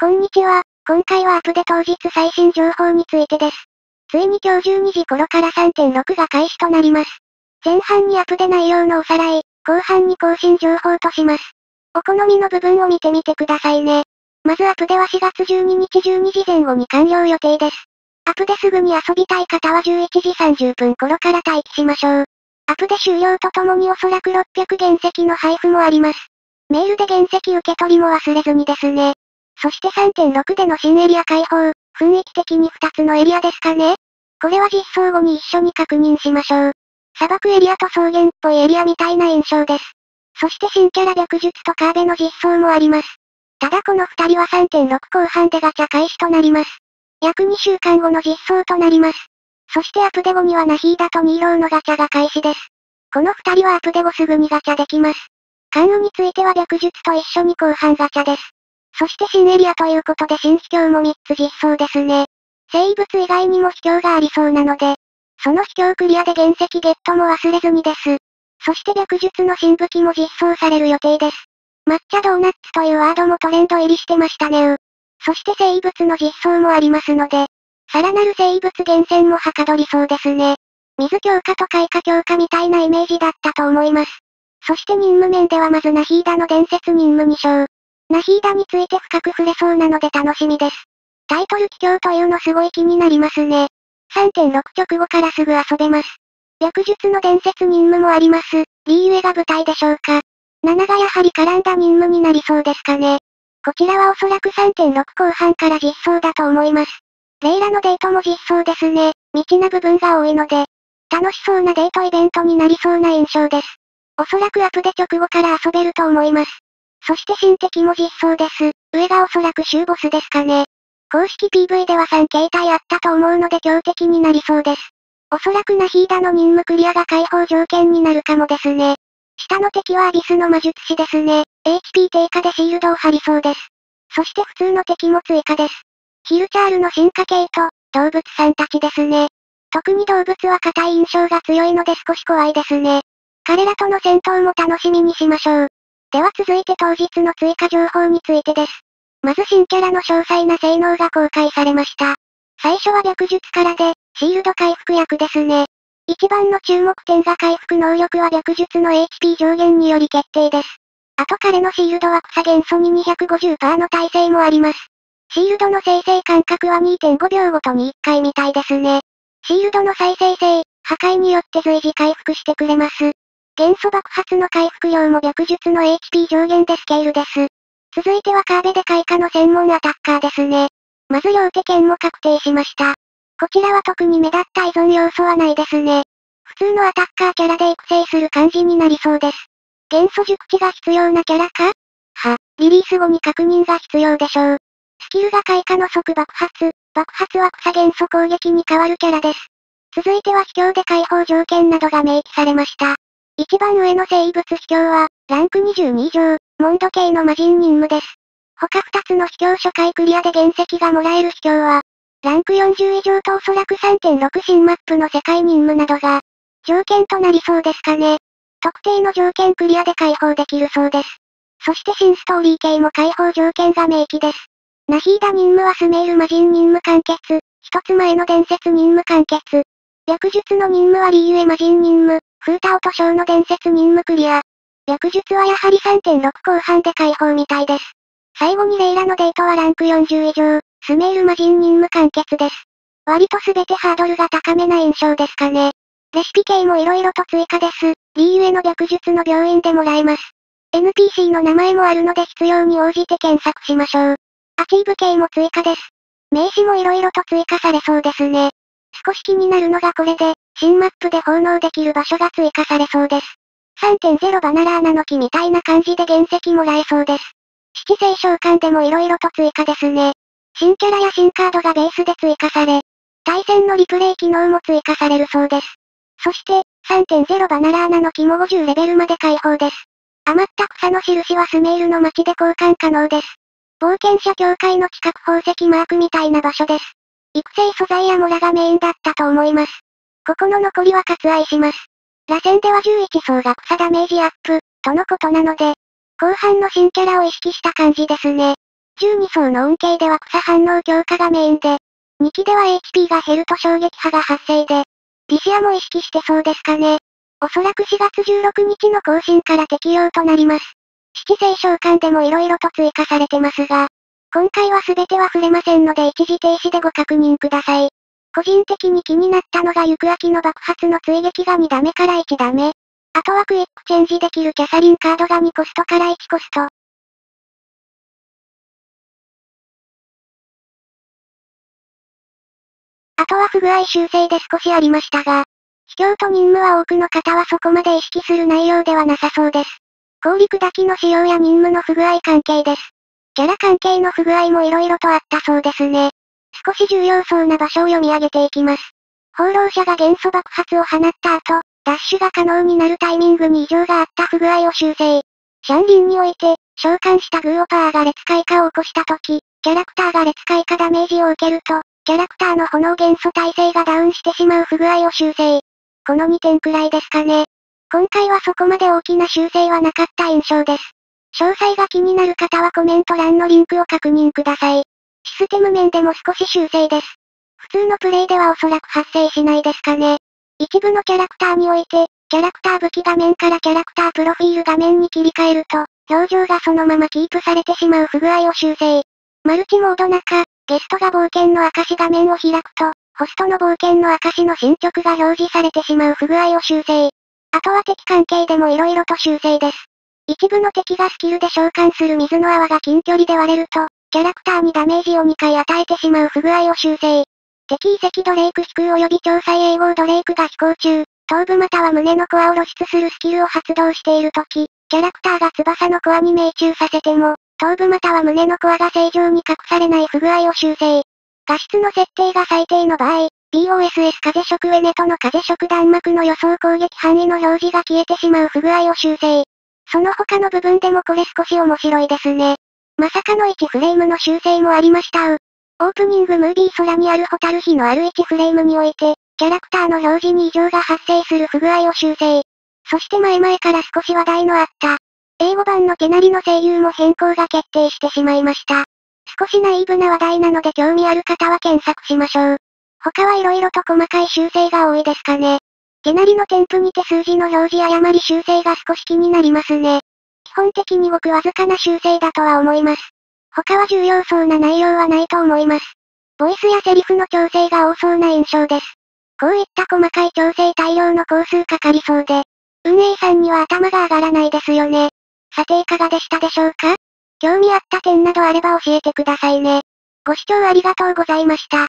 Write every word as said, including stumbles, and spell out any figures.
こんにちは、今回はアプデ当日最新情報についてです。ついに今日じゅうにじ頃から さんてんろく が開始となります。前半にアプデ内容のおさらい、後半に更新情報とします。お好みの部分を見てみてくださいね。まずアプデはしがつじゅうににちじゅうにじぜん後に完了予定です。アプデすぐに遊びたい方はじゅういちじさんじゅっぷん頃から待機しましょう。アプデ終了とともにおそらくろっぴゃく原石の配布もあります。メールで原石受け取りも忘れずにですね。そして さんてんろく での新エリア開放、雰囲気的にふたつのエリアですかね。これは実装後に一緒に確認しましょう。砂漠エリアと草原っぽいエリアみたいな印象です。そして新キャラ白術とカーベの実装もあります。ただこのふたりは さんてんろく 後半でガチャ開始となります。約にしゅうかんごの実装となります。そしてアプデ後にはナヒーダとニーローのガチャが開始です。このふたりはアプデ後すぐにガチャできます。関羽については白術と一緒に後半ガチャです。そして新エリアということで新秘境もみっつ実装ですね。生物以外にも秘境がありそうなので、その秘境クリアで原石ゲットも忘れずにです。そして白術の新武器も実装される予定です。抹茶ドーナッツというワードもトレンド入りしてましたねう。そして生物の実装もありますので、さらなる生物厳選もはかどりそうですね。水強化と開花強化みたいなイメージだったと思います。そして任務面ではまずナヒーダの伝説任務に章。ナヒーダについて深く触れそうなので楽しみです。タイトル企業というのすごい気になりますね。さんてんろく 直後からすぐ遊べます。白術の伝説任務もあります。リーユエが舞台でしょうか。なながやはり絡んだ任務になりそうですかね。こちらはおそらく さんてんろく 後半から実装だと思います。レイラのデートも実装ですね。未知な部分が多いので、楽しそうなデートイベントになりそうな印象です。おそらくアプデ直後から遊べると思います。そして新敵も実装です。上がおそらく終ボスですかね。公式 ピーブイ ではさん形態あったと思うので強敵になりそうです。おそらくナヒーダの任務クリアが解放条件になるかもですね。下の敵はアビスの魔術師ですね。エイチピー 低下でシールドを張りそうです。そして普通の敵も追加です。ヒルチャールの進化系と、動物さんたちですね。特に動物は硬い印象が強いので少し怖いですね。彼らとの戦闘も楽しみにしましょう。では続いて当日の追加情報についてです。まず新キャラの詳細な性能が公開されました。最初は白術からで、シールド回復薬ですね。一番の注目点が回復能力は白術の エイチピー 上限により決定です。あと彼のシールドは草元素に にひゃくごじゅっパーセント の耐性もあります。シールドの生成間隔は にてんごびょうごとにいっかいみたいですね。シールドの再生性、破壊によって随時回復してくれます。元素爆発の回復量も白術の エイチピー 上限でスケールです。続いてはカーベで開花の専門アタッカーですね。まず両手剣も確定しました。こちらは特に目立った依存要素はないですね。普通のアタッカーキャラで育成する感じになりそうです。元素熟知が必要なキャラか?は、リリース後に確認が必要でしょう。スキルが開花の即爆発、爆発は草元素攻撃に変わるキャラです。続いては秘境で解放条件などが明記されました。一番上の生物秘境は、ランクにじゅうに以上、モンド系の魔人任務です。他ふたつの秘境初回クリアで原石がもらえる秘境は、ランクよんじゅう以上とおそらく さんてんろく 新マップの世界任務などが、条件となりそうですかね。特定の条件クリアで解放できるそうです。そして新ストーリー系も解放条件が明記です。ナヒーダ任務はスメール魔人任務完結、一つ前の伝説任務完結。白術の任務はリーユエ魔人任務。風太音章の伝説任務クリア。白術はやはり さんてんろく 後半で解放みたいです。最後にレイラのデートはランクよんじゅう以上、スメール魔人任務完結です。割とすべてハードルが高めな印象ですかね。レシピ系も色々と追加です。理由への白術の病院でもらえます。エヌピーシー の名前もあるので必要に応じて検索しましょう。アチーブ系も追加です。名刺も色々と追加されそうですね。少し気になるのがこれで。新マップで奉納できる場所が追加されそうです。さんてんゼロ バナラーナの木みたいな感じで原石もらえそうです。七星召喚でも色々と追加ですね。新キャラや新カードがベースで追加され、対戦のリプレイ機能も追加されるそうです。そして、さんてんゼロ バナラーナの木もごじゅうレベルまで解放です。余った草の印はスメールの町で交換可能です。冒険者協会の近く宝石マークみたいな場所です。育成素材やモラがメインだったと思います。ここの残りは割愛します。螺旋ではじゅういち層が草ダメージアップ、とのことなので、後半の新キャラを意識した感じですね。じゅうに層の恩恵では草反応強化がメインで、にきでは エイチピー が減ると衝撃波が発生で、リシアも意識してそうですかね。おそらくしがつじゅうろくにちの更新から適用となります。七星召喚でも色々と追加されてますが、今回は全ては触れませんので一時停止でご確認ください。個人的に気になったのが行く秋の爆発の追撃がにダメからいちダメ。あとはクイックチェンジできるキャサリンカードがにコストからいちコスト。あとは不具合修正で少しありましたが、秘境と任務は多くの方はそこまで意識する内容ではなさそうです。氷砕きの使用や任務の不具合関係です。キャラ関係の不具合も色々とあったそうですね。少し重要そうな場所を読み上げていきます。放浪者が元素爆発を放った後、ダッシュが可能になるタイミングに異常があった不具合を修正。シャンリンにおいて、召喚したグーオパーが劣化化を起こした時、キャラクターが劣化化ダメージを受けると、キャラクターの炎元素耐性がダウンしてしまう不具合を修正。このにてんくらいですかね。今回はそこまで大きな修正はなかった印象です。詳細が気になる方はコメント欄のリンクを確認ください。システム面でも少し修正です。普通のプレイではおそらく発生しないですかね。一部のキャラクターにおいて、キャラクター武器画面からキャラクタープロフィール画面に切り替えると、表情がそのままキープされてしまう不具合を修正。マルチモード中、ゲストが冒険の証画面を開くと、ホストの冒険の証の進捗が表示されてしまう不具合を修正。あとは敵関係でも色々と修正です。一部の敵がスキルで召喚する水の泡が近距離で割れると、キャラクターにダメージをにかい与えてしまう不具合を修正。敵遺跡ドレイク飛空及び調査英語ドレイクが飛行中、頭部または胸のコアを露出するスキルを発動しているとき、キャラクターが翼のコアに命中させても、頭部または胸のコアが正常に隠されない不具合を修正。画質の設定が最低の場合、ボス 風食ウェネトの風食弾幕の予想攻撃範囲の表示が消えてしまう不具合を修正。その他の部分でもこれ少し面白いですね。まさかのいちフレームの修正もありましたう。オープニングムービー空にある蛍火のあるいちフレームにおいて、キャラクターの表示に異常が発生する不具合を修正。そして前々から少し話題のあった。英語版の手なりの声優も変更が決定してしまいました。少しナイーブな話題なので興味ある方は検索しましょう。他は色々と細かい修正が多いですかね。手なりの添付にて数字の表示誤り修正が少し気になりますね。基本的にごくわずかな修正だとは思います。他は重要そうな内容はないと思います。ボイスやセリフの調整が多そうな印象です。こういった細かい調整大量の工数かかりそうで、運営さんには頭が上がらないですよね。さていかがでしたでしょうか？興味あった点などあれば教えてくださいね。ご視聴ありがとうございました。